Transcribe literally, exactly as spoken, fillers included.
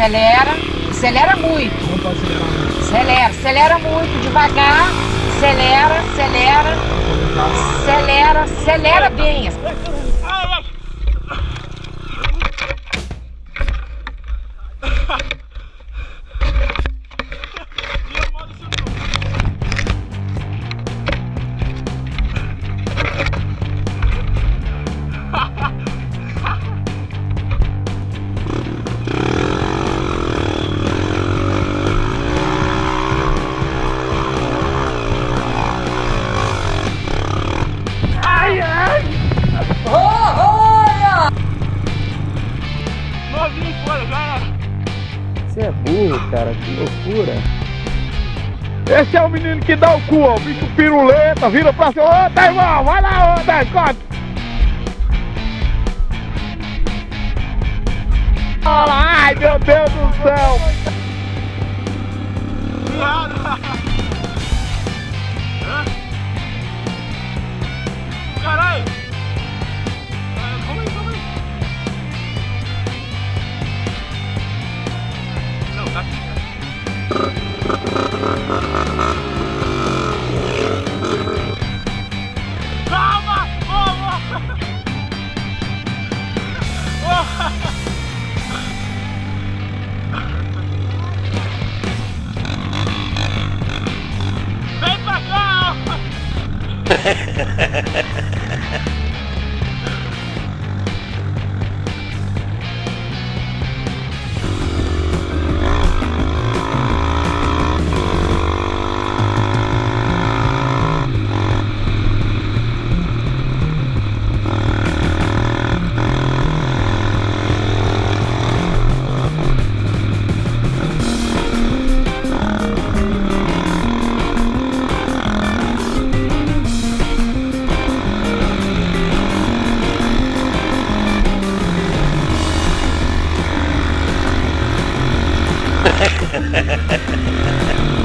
Acelera, acelera muito. Não pode acelerar muito. Acelera, acelera muito, devagar. Acelera, acelera. Acelera, acelera bem. Você é burro, cara, que loucura. Esse é o menino que dá o cu, ó. O bicho piruleta, vira pra cima. Ô, tá, irmão, vai lá, ô, tá, corta. Ai, meu Deus do céu. Caralho. Como é que Calma! Vem pra cá! Ha, ha, ha, ha, ha.